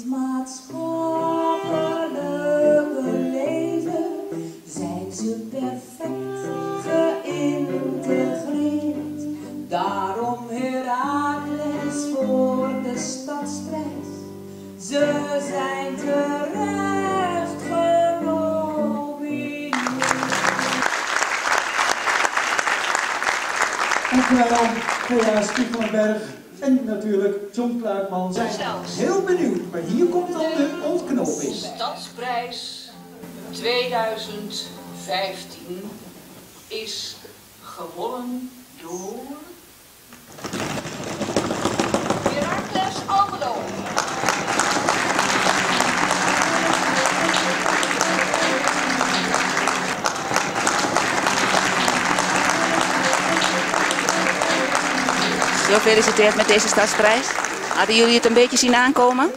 het maatschappelijke leven zijn ze perfect geïntegreerd. Daarom Heracles voor de Stadsprijs. Ze zijn terecht genomineerd. Dankjewel voor Spiegelberg. En natuurlijk Tom Kluipman zijn heel benieuwd, maar hier komt dan de ontknoping. Stadsprijs 2015 is gewonnen door Heracles Almelo. Heel gefeliciteerd met deze Stadsprijs. Hadden jullie het een beetje zien aankomen?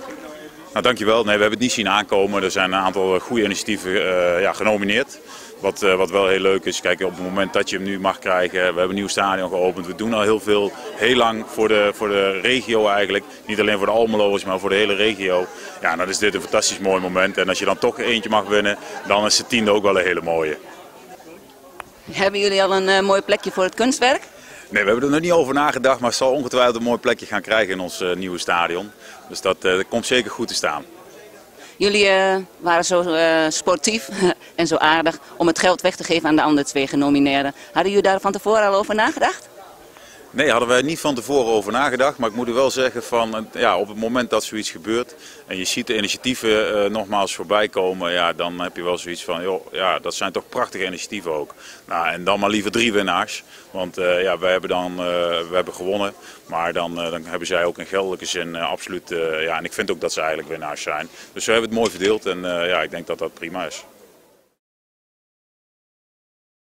Nou, dankjewel. Nee, we hebben het niet zien aankomen. Er zijn een aantal goede initiatieven genomineerd. Wat wel heel leuk is. Kijk, op het moment dat je hem nu mag krijgen. We hebben een nieuw stadion geopend. We doen al heel veel. Heel lang voor de regio eigenlijk. Niet alleen voor de Almeloers, maar voor de hele regio. Ja, dan is dit een fantastisch mooi moment. En als je dan toch eentje mag winnen, dan is de 10e ook wel een hele mooie. Hebben jullie al een mooi plekje voor het kunstwerk? Nee, we hebben er nog niet over nagedacht, maar het zal ongetwijfeld een mooi plekje gaan krijgen in ons nieuwe stadion. Dus dat komt zeker goed te staan. Jullie waren zo sportief en zo aardig om het geld weg te geven aan de andere twee genomineerden. Hadden jullie daar van tevoren al over nagedacht? Nee, hadden wij niet van tevoren over nagedacht. Maar ik moet er wel zeggen, van, ja, op het moment dat zoiets gebeurt en je ziet de initiatieven nogmaals voorbij komen, ja, dan heb je wel zoiets van, joh, ja, dat zijn toch prachtige initiatieven ook. Nou, en dan maar liever 3 winnaars. Want ja, we hebben gewonnen, maar dan hebben zij ook in geldelijke zin absoluut... ja, en ik vind ook dat ze eigenlijk winnaars zijn. Dus we hebben het mooi verdeeld en ja, ik denk dat dat prima is.